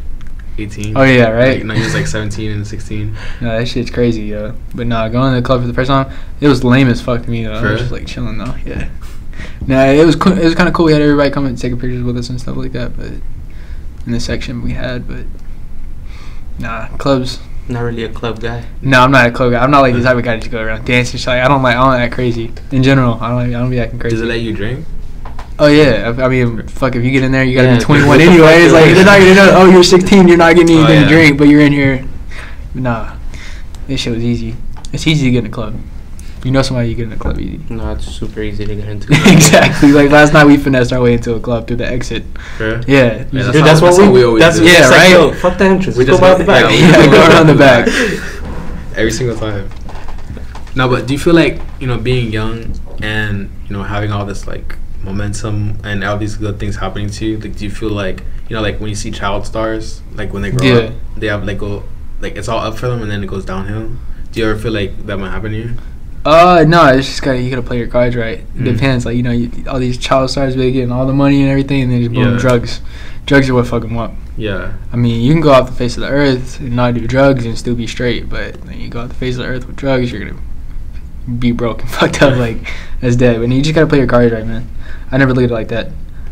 eighteen. Oh yeah, right. Like, no, he was like seventeen and sixteen. No, that shit's crazy, yo. But nah, going to the club for the first time, it was lame as fuck to me though. Sure. I was just like chilling though. Yeah. Nah, it was co- it was kind of cool. We had everybody come and take pictures with us and stuff like that, but. In the section we had, but nah, clubs. Not really a club guy. No, I'm not a club guy. I'm not like the type of guy to just go around dancing. Like I don't like. I don't act crazy in general. I don't. Like, I don't be acting crazy. Does it let you drink? Oh yeah. I, I mean, fuck. If you get in there, you gotta yeah, be twenty-one anyway. It's like they're not gonna know. Oh, you're sixteen. You're not getting anything oh, yeah. to drink, but you're in here. Nah, this shit was easy. It's easy to get in a club. You know somebody you get in a club easy. No, it's super easy to get into. Exactly. Like last night we finessed our way into a club through the exit. Sure. Yeah. yeah that's, Dude, that's what that's we, we always that's do. Yeah, that's right? Like, yo, fuck the entrance. We, we just go around the back. Yeah, yeah, go around the back. Every single time. No, but do you feel like, you know, being young and, you know, having all this, like, momentum and all these good things happening to you, like, do you feel like, you know, like when you see child stars, like when they grow yeah. up, they have, like, go, like, it's all up for them and then it goes downhill? Do you ever feel like that might happen to you? Uh no, it's just gotta you gotta play your cards right. It mm. depends, like you know, you, all these child stars, they getting all the money and everything, and then just boom, yeah. drugs, drugs are what fuck them up. Yeah. I mean, you can go off the face of the earth and not do drugs and still be straight, but when you go off the face of the earth with drugs, you're gonna be broke and fucked up. Like, that's dead. And you just gotta play your cards right, man. I never looked at it like that.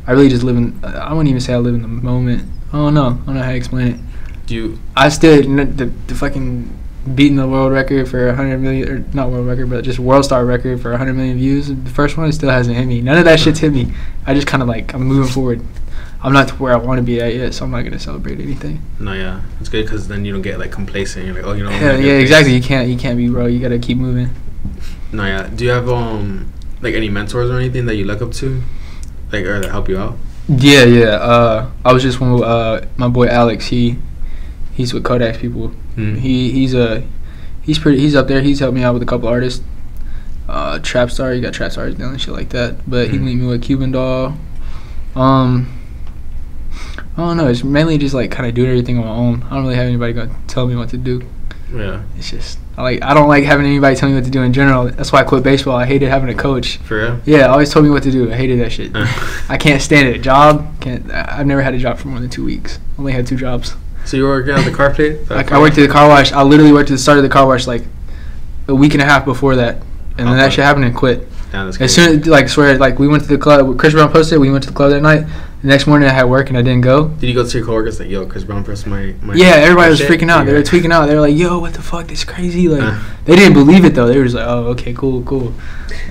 I really just live in, I wouldn't even say I live in the moment. I don't know. I don't know how to explain it. Do you? I stood the, the fucking beating the world record for one hundred million, or not world record, but just Worldstar record for one hundred million views. The first one still hasn't hit me. None of that shit's hit me. I just kind of like, I'm moving forward. I'm not to where I want to be at yet, so I'm not going to celebrate anything. No, yeah. It's good because then you don't get like complacent. You're like, oh, you know. Yeah, yeah, exactly. You can't, you can't be, bro. You got to keep moving. No, yeah. Do you have, um, like any mentors or anything that you look up to? Like, or that help you out? Yeah, yeah. Uh, I was just one with uh, my boy Alex. He, he's with Kodak's people. Mm. He, he's a, he's pretty, he's up there. He's helped me out with a couple artists. Uh, Trapstar, you got Trapstar down and shit like that. But mm. he linked me with Cuban Doll. Um, I don't know. It's mainly just like kind of doing everything on my own. I don't really have anybody gonna tell me what to do. Yeah. It's just I like I don't like having anybody tell me what to do in general. That's why I quit baseball. I hated having a coach. For real? Yeah, always told me what to do. I hated that shit. I can't stand it. Job can't. I've never had a job for more than two weeks. Only had two jobs. So you were working at the car plate? Like I worked at the car wash. I literally worked at the start of the car wash like a week and a half before that, and okay. then that shit happened and quit. Nah, that's as soon as like swear like we went to the club. Chris Brown posted. We went to the club that night. The next morning I had work and I didn't go. Did you go to your coworkers like, yo, Chris Brown pressed my, my yeah, everybody was shit. Freaking out. They were tweaking out. They were like, yo, what the fuck? This is crazy. Like, uh. They didn't believe it, though. They were just like, oh, okay, cool, cool.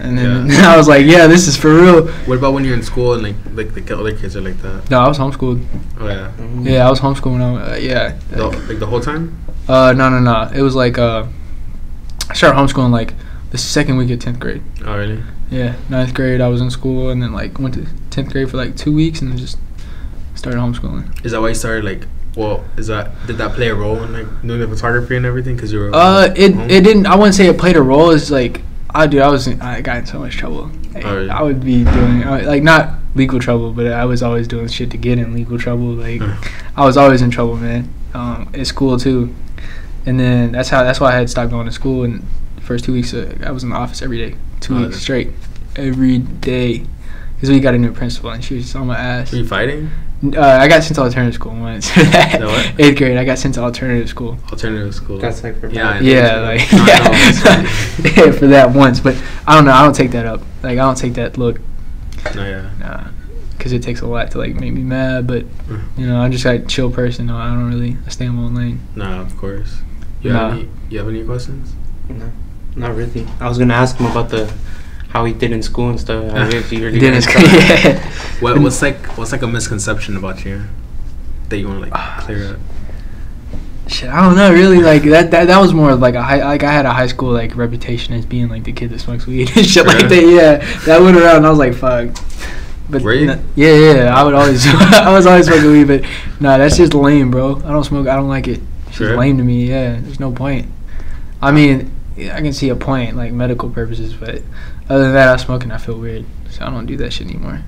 And then yeah. I was like, yeah, this is for real. What about when you're in school and, like, like the other kids are like that? No, I was homeschooled. Oh, yeah. Mm-hmm. Yeah, I was homeschooled when I uh, yeah. The, like, the whole time? Uh, no, no, no. It was like, uh, I started homeschooling, like, the second week of tenth grade. Oh, really? Yeah, ninth grade I was in school, and then like went to tenth grade for like two weeks, and then just started homeschooling. Is that why you started like? Well, is that did that play a role in like doing the photography and everything? Because you were uh, it home? It didn't. I wouldn't say it played a role. It's like I dude, I was in, I got in so much trouble. Like, oh, really? I would be doing like not legal trouble, but I was always doing shit to get in legal trouble. Like I was always in trouble, man. Um, at school too, and then that's how that's why I had stopped going to school and. First two weeks, uh, I was in the office every day, two oh, weeks straight, every day, because we got a new principal and she was on my ass. Were you fighting? Uh, I got sent to alternative school once. That eighth grade, I got sent to alternative school. Alternative school. That's like for yeah, yeah, like no, yeah. No, yeah, for that once. But I don't know. I don't take that up. Like I don't take that look. No, yeah. Nah, because it takes a lot to like make me mad. But you know, I'm just like chill person. No, I don't really. I stay in my own lane. Nah, of course. You nah. have any? You have any questions? No. Not really. I was gonna ask him about the how he did in school and stuff. How he really did in school. Yeah. What what's like what's like a misconception about you that you want to like uh, clear up? Shit, I don't know. Really, like that that, that was more of like a high like I had a high school like reputation as being like the kid that smokes weed and shit really? Like that. Yeah, that went around. And I was like, fuck. But were you? N- yeah, yeah. I would always I was always smoking weed, but nah, that's just lame, bro. I don't smoke. I don't like it. It's sure. just lame to me. Yeah, there's no point. I mean. I can see a point, like medical purposes, but other than that, I smoke and I feel weird, so I don't do that shit anymore.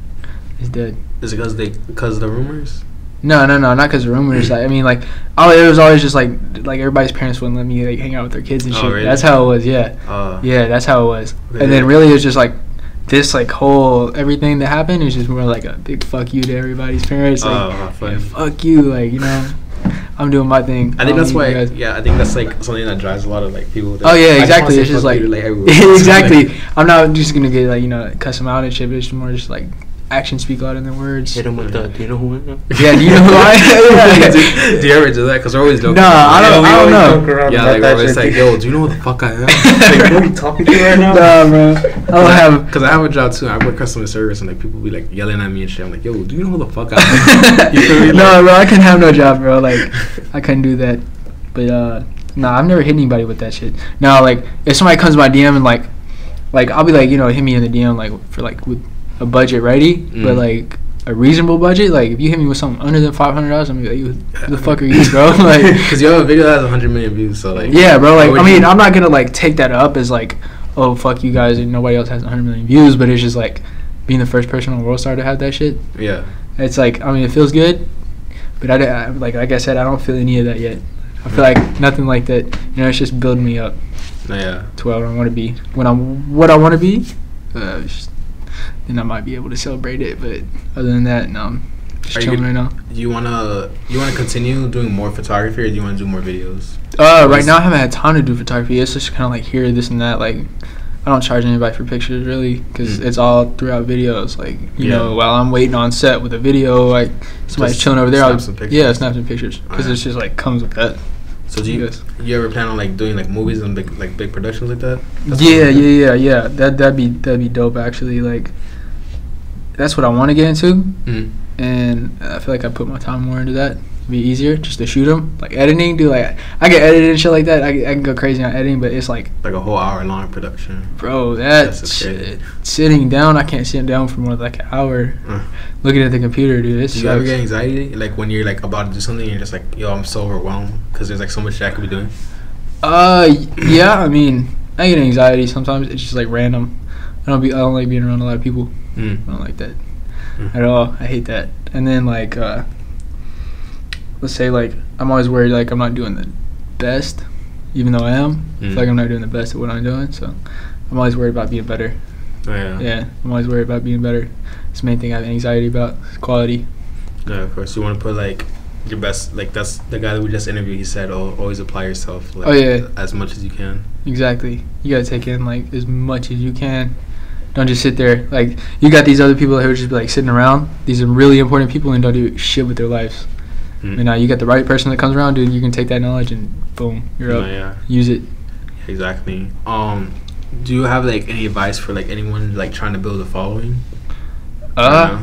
It's dead. Is it because they, because of the rumors? No, no, no, not because of rumors. I mean, like, oh, it was always just like, like everybody's parents wouldn't let me like hang out with their kids and oh, shit. Really? That's how it was, yeah, uh, yeah, that's how it was. Really? And then really, it's just like this, like whole everything that happened is just more like a big fuck you to everybody's parents. Like, uh, yeah, fuck you, like you know. I'm doing my thing. I think I that's why. Yeah, I think that's like something that drives a lot of like people. Oh yeah, exactly. Just it's just like, like exactly. I'm not just gonna get like you know cuss them out and shit. But it's more just like actions speak louder than words. Hit them with the. Do you know who I am? Yeah, do you know who I am? do, do you ever do that? Because we're always joking. No, I don't. Yeah, I don't know. Yeah, like we're always like, yo, do you know who the fuck I am? Like, what are you talking to right now? Nah, bro. I don't have. Because I have a job too. I work customer service, and like people be like yelling at me and shit. I'm like, yo, do you know who the fuck I am? You feel me? No, bro. I couldn't have no job, bro. Like. I couldn't do that, but uh, nah, I've never hit anybody with that shit. Now, like, if somebody comes to my D M and like, like I'll be like, you know, hit me in the D M like for like with a budget, righty, mm. but like a reasonable budget. Like, if you hit me with something under the five hundred dollars, I'm gonna be like, who the fuck are you, bro? Like, because you have a video that has a hundred million views, so like, yeah, bro. Like, I mean, I'm not gonna like take that up as like, oh fuck you guys, and nobody else has a hundred million views, but it's just like being the first person on Worldstar to have that shit. Yeah, it's like, I mean, it feels good. But I, I, like, like I said, I don't feel any of that yet. I feel like nothing like that. You know, it's just building me up. Yeah. To where I want to be. When I'm what I want to be, uh, just, then I might be able to celebrate it. But other than that, no. Just chilling right now. Do you wanna you wanna continue doing more photography, or do you wanna do more videos? Uh, right now I haven't had time to do photography. It's just kind of like here, this, and that. Like, I don't charge anybody for pictures really, because mm. it's all throughout videos. Like, you yeah. know, while I'm waiting on set with a video, like somebody's just chilling over there, snap I'll, some pictures. Yeah, snap some pictures, because right. it's just like comes with that. So do you, you, you ever plan on like doing like movies and big like big productions like that? That's yeah, like yeah, that. yeah, yeah. That that'd be that'd be dope actually. Like, that's what I want to get into, mm. and I feel like I put my time more into that. It'd be easier just to shoot them, like editing. Do like I get edited and shit like that. I I can go crazy on editing, but it's like like a whole hour long production. Bro, that shit. Sitting down, I can't sit down for more than like an hour. Mm. Looking at the computer, dude. This do you sucks. ever get anxiety? Like when you're like about to do something, you're just like, yo, I'm so overwhelmed because there's like so much that I could be doing. Uh, yeah. I mean, I get anxiety sometimes. It's just like random. I don't be. I don't like being around a lot of people. Mm. I don't like that mm. at all. I hate that. And then like, uh, let's say like I'm always worried like I'm not doing the best, even though I am. Mm. I feel like I'm not doing the best at what I'm doing, so I'm always worried about being better. Oh, yeah. Yeah, I'm always worried about being better. It's the main thing I have anxiety about, quality. Yeah, of course. You want to put like your best, like that's the guy that we just interviewed. He said, "Oh, always apply yourself. Like, oh yeah, as much as you can." Exactly. You gotta take in like as much as you can. Don't just sit there. Like, you got these other people who are just like sitting around. These are really important people and don't do shit with their lives. Mm. And now you got the right person that comes around, dude. You can take that knowledge and boom, you're no, up. Yeah. Use it. Exactly. Um, do you have like any advice for like anyone like trying to build a following? Uh,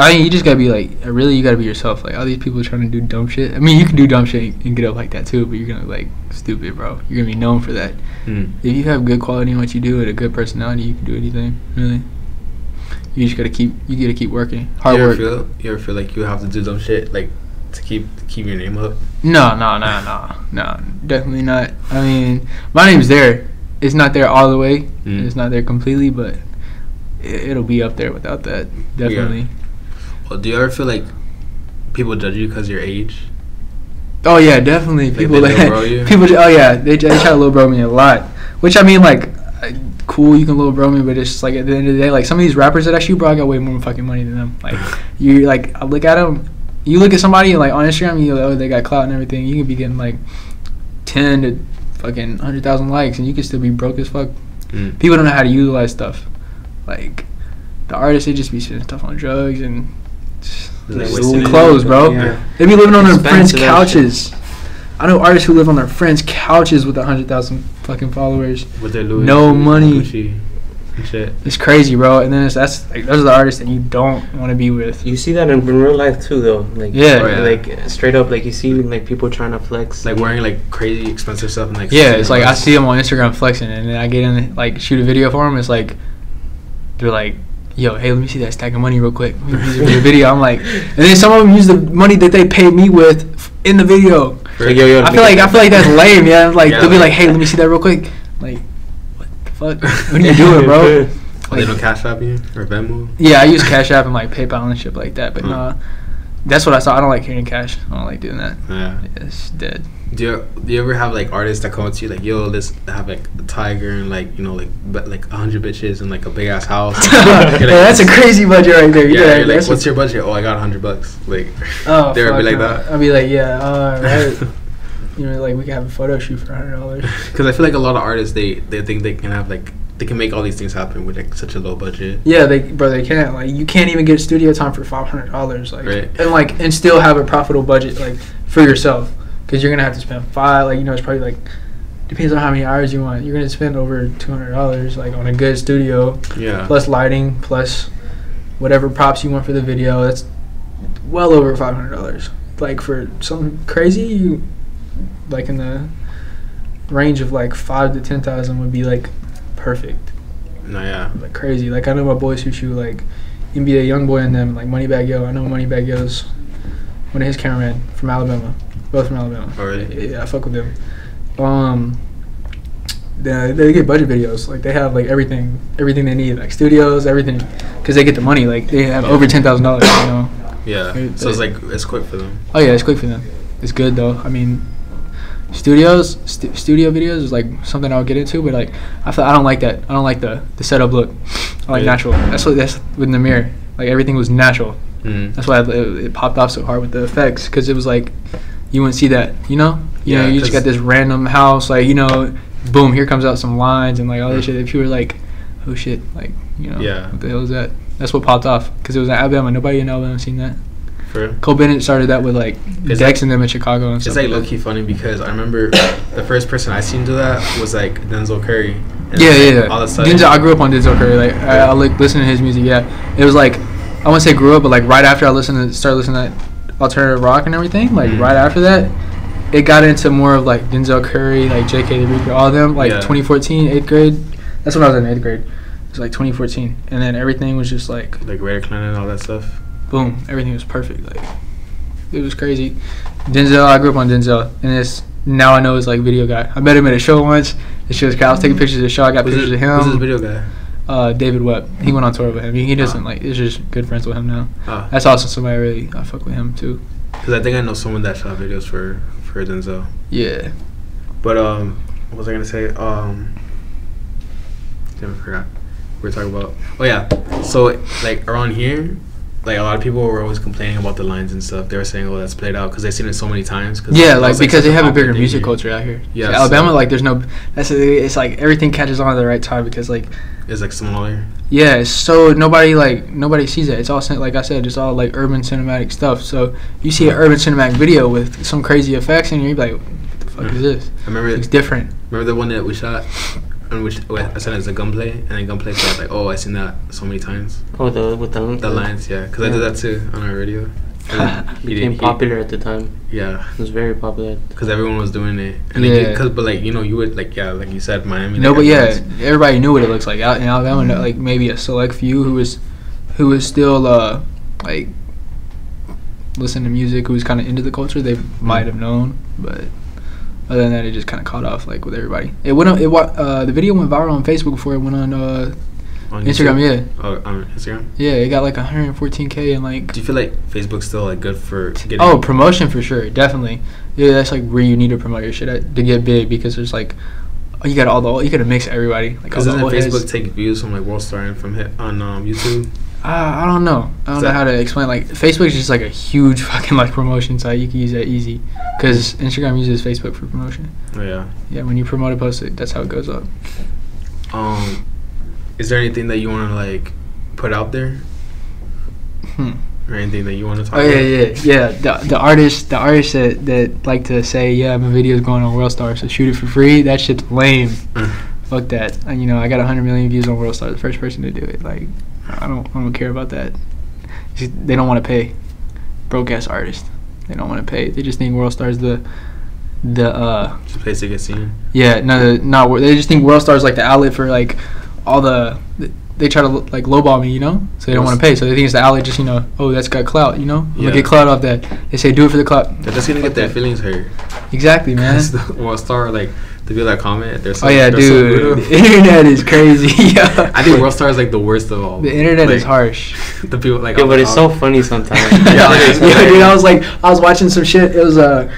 I mean, you just gotta be like, really, you gotta be yourself. Like, all these people trying to do dumb shit. I mean, you can do dumb shit and get up like that too, but you're gonna like stupid, bro. You're gonna be known for that. Mm. If you have good quality in what you do and a good personality, you can do anything, really. You just gotta keep, you gotta keep working. Hard you work. Feel, you ever feel like you have to do dumb shit, like to keep to keep your name up? No, no, no, no, no, definitely not. I mean, my name's there. It's not there all the way. Mm. It's not there completely, but it, it'll be up there without that, definitely. Yeah. Well, do you ever feel like people judge you because of your age? Oh yeah, definitely. Like people like bro you? people. Oh yeah, they, they try to little bro me a lot. Which I mean, like, I, cool, you can little bro me, but it's just like at the end of the day, like some of these rappers that I shoot, bro, I got way more fucking money than them. Like, you like, I look at them. You look at somebody like on Instagram, you like, oh, they got clout and everything. You could be getting like ten to fucking hundred thousand likes, and you could still be broke as fuck. Mm. People don't know how to utilize stuff. Like the artists, they just be sitting stuff on drugs and just like clothes, bro. Yeah. They be living on their friends' couches. I know artists who live on their friends' couches with a hundred thousand fucking followers, with their Louis no Louis money. Gucci. Shit. It's crazy, bro. And then it's, that's like, those are the artists that you don't want to be with. You see that in real life too, though. Like, yeah, or, yeah. like straight up, like you see like people trying to flex, like wearing like crazy expensive stuff. And, like, yeah, it's like I see them on Instagram flexing, and then I get in like shoot a video for them. It's like they're like, yo, hey, let me see that stack of money real quick. Let me use it for the video. I'm like, and then some of them use the money that they paid me with f- in the video. Like, yo, yo, I feel like I feel like that's lame. Yeah, like yeah, they'll be like, hey, let me see that real quick. Like, what are you doing, bro? Like, they don't Cash App you or Venmo? Yeah, I use Cash App and like PayPal and shit like that. But mm. nah, that's what I saw. I don't like hearing cash. I don't like doing that. Yeah, yeah, it's dead. Do you, do you ever have like artists that come up to you like, yo, let's have like a tiger and like, you know, like be- like a hundred bitches and like a big ass house? Like, like, yeah, that's a crazy budget right there. Yeah, yeah, you're like, what's, what's your budget? Oh, I got a hundred bucks. Like, oh, they ever be like no. that? I'd be like, yeah, all right. You know, like we can have a photo shoot for a hundred dollars. Because I feel like a lot of artists, they, they think they can have like they can make all these things happen with like such a low budget. Yeah, they bro, they can't. Like, you can't even get studio time for five hundred dollars. Like, right. and like and still have a profitable budget like for yourself, because you're gonna have to spend five. Like, you know, it's probably like depends on how many hours you want. You're gonna spend over two hundred dollars like on a good studio. Yeah. Plus lighting, plus whatever props you want for the video. That's well over five hundred dollars. Like for something crazy, you. Like in the range of like five to ten thousand would be like perfect. No, yeah, like crazy. Like I know my boys who shoot like N B A YoungBoy and them, like Moneybagg Yo. I know Moneybagg Yo's one of his cameramen from Alabama, both from Alabama. Oh really? Yeah, I fuck with them. Um, they they get budget videos. Like they have like everything, everything they need, like studios, everything, because they get the money. Like they have yeah. over ten thousand dollars. You know. Yeah. They, so it's like it's quick for them. Oh yeah, it's quick for them. It's good though. I mean. Studios, st- studio videos is like something I'll get into, but like I feel I don't like that. I don't like the, the setup look. I like yeah. natural. That's what that's with Nahmir. Like everything was natural. Mm. That's why it, it popped off so hard with the effects, because it was like you wouldn't see that, you know. You yeah, know, you just got this random house, like, you know, boom, here comes out some lines and like all this mm. shit. If you were like, oh shit, like, you know, yeah. what the hell is that? That's what popped off, because it was in Alabama. Nobody in Alabama seen that. For Cole Bennett started that with like it's Dex like, and them in Chicago and stuff. It's like, like low key funny, because I remember the first person I seen do that was like Denzel Curry. And yeah, yeah, like, yeah. All of a sudden, Denzel, I grew up on Denzel Curry. Like I, I like listening to his music. Yeah, it was like I wouldn't say grew up, but like right after I listened to started listening to that alternative rock and everything, like mm. right after that, it got into more of like Denzel Curry, like J K the Reaper, all of them, like yeah. twenty fourteen, eighth grade. That's when I was in eighth grade. It was like twenty fourteen, and then everything was just like like Raider Clan and all that stuff. Boom, everything was perfect. Like it was crazy. Denzel, I grew up on Denzel, and it's now I know it's like video guy. I met him at a show once. The show was I was taking pictures of the show. I got was pictures it, of him. Who's this video guy? Uh, David Webb. He went on tour with him. He, he doesn't ah. like. It's just good friends with him now. Ah. That's also somebody really I fuck with him too. Cause I think I know someone that shot videos for for Denzel. Yeah. But um, what was I gonna say? Um, damn, I forgot. We were talking about. Oh yeah. So like around here, like a lot of people were always complaining about the lines and stuff. They were saying, "Oh, that's played out," because they've seen it so many times. Cause yeah, like, like because they have a bigger music culture out here. Yeah, so Alabama, so like there's no. That's a, it's like everything catches on at the right time because like. It's like similar. Yeah, it's so nobody like nobody sees it. It's all like I said, it's all like urban cinematic stuff. So you see an urban cinematic video with some crazy effects, and you're like, "What the fuck mm. is this?" I remember it's it, different. Remember the one that we shot. And which I said it was a Gunplay, and then Gunplay said like, "Oh, I seen that so many times." Oh, the with the, the lines, yeah, because yeah. I did that too on our radio. It became popular at the time. Yeah, it was very popular because everyone was doing it, and yeah. It, cause, but like you know, you would like yeah, like you said, Miami. No, like, but yeah, everybody knew what it looks like out in Alabama. Mm-hmm. Like maybe a select few who was, who was still uh like, listening to music, who was kind of into the culture. They mm-hmm. might have known, but. Other than that, it just kind of caught off like with everybody. It went on, it uh, the video went viral on Facebook before it went on uh on Instagram. YouTube? Yeah. Oh, on Instagram. Yeah, it got like one hundred fourteen K and like. Do you feel like Facebook's still like good for? Getting oh, promotion for sure, definitely. Yeah, that's like where you need to promote your shit at, to get big, because there's like, oh, you got all the you got to mix everybody. Because like, doesn't Facebook take views from like Worldstar and from hit on um, YouTube? I, I don't know. I don't Is know how to explain. Like, Facebook is just like a huge fucking like promotion site. You can use that easy, because Instagram uses Facebook for promotion. Oh yeah. Yeah, when you promote a post, it, that's how it goes up. Um, is there anything that you want to like put out there? Hmm. Or anything that you want to talk? Oh yeah, about? yeah, yeah. The the artists, the artists that, that like to say, yeah, my video's going on Worldstar, so shoot it for free. That shit's lame. Fuck that. And you know, I got a hundred million views on Worldstar. The first person to do it, like. I don't I don't care about that. They don't want to pay. Broke ass artists. They don't want to pay. They just think Worldstar's the the uh it's a place to get seen. Yeah, no no they just think Worldstar's like the outlet for like all the they try to like lowball me, you know? So they don't want to pay. So they think it's the outlet, just, you know, oh, that's got clout, you know? I'm yeah. gonna get clout off that. They say do it for the clout. They're just gonna Fuck get their that. feelings hurt. Exactly, man. The Worldstar like to be like comment. So, oh yeah, dude. So the internet is crazy. Yeah. I think Worldstar is like the worst of all. The internet like, is harsh. The people like. Yeah, but it's so funny sometimes. yeah, like, yeah, dude. I was like, I was watching some shit. It was a. Uh,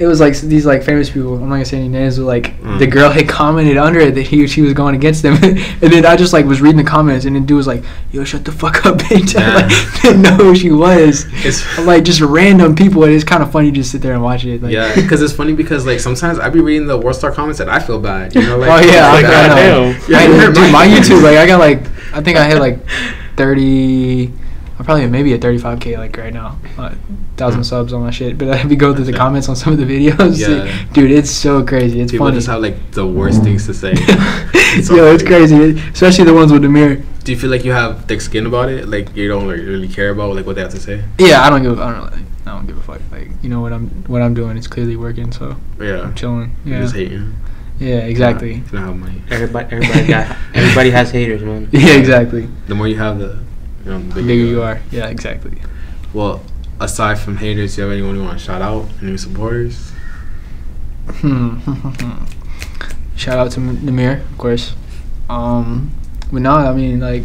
It was like these like famous people. I'm not gonna say any names, but like mm. the girl had commented under it that he or she was going against them, and then I just like was reading the comments, and then dude was like, "Yo, shut the fuck up, bitch!" Yeah. I like, didn't know who she was. It's like just random people, and it's kind of funny to just sit there and watch it. Like, yeah, because it's funny because like sometimes I be reading the Worldstar comments and I feel bad. You know, like, oh yeah, like, I know. Yeah, I, dude, my YouTube like I got like I think I had like thirty. I'm probably maybe at thirty-five K like right now, uh, thousand subs on my shit. But I'd be going through the comments on some of the videos. Yeah. Dude, it's so crazy. It's people funny. Just have like the worst things to say. It's so Yo, it's crazy, especially the ones with the mirror. Do you feel like you have thick skin about it? Like you don't like, really care about like what they have to say? Yeah, I don't give. A, I don't. Like, I don't give a fuck. Like you know what I'm what I'm doing is clearly working. So yeah, I'm chilling. Yeah, You're just hating. Yeah, exactly. It's not how money. Everybody, everybody got. Everybody has haters, man. Yeah, exactly. The more you have, the You know, the bigger, the bigger you are. Yeah, exactly. Well, aside from haters, do you have anyone you want to shout out? Any supporters? Hmm. Shout out to Nahmir, of course. Um, but no, I mean, like,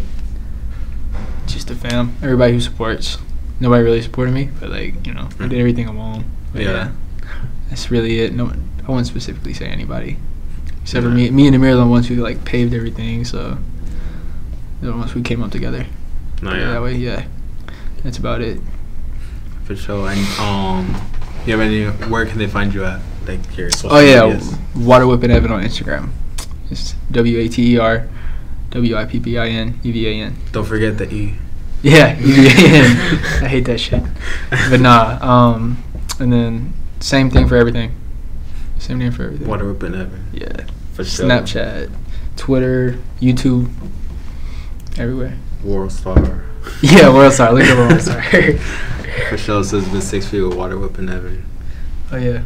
just the fam. Everybody who supports. Nobody really supported me, but, like, you know, I did everything alone. But yeah. yeah. That's really it. No, I wouldn't specifically say anybody. Except yeah. for me. Me and Nahmir are the ones who, like, paved everything, so they're the ones who came up together. No, yeah. That way, yeah. that's about it. For sure. And um, yeah, but where can they find you at? Like here. Oh yeah, Waterwippinevan on Instagram. It's W A T E R W I P P I N E V A N. Don't forget the E. Yeah, E V A N. I hate that shit. But nah. Um, and then same thing for everything. Same name for everything. Waterwippinevan. Yeah. For sure. Snapchat, Twitter, YouTube, everywhere. Worldstar. Yeah, Worldstar. Look at Worldstar. For sure. So it's been six feet with Waterwippinevan. Oh yeah.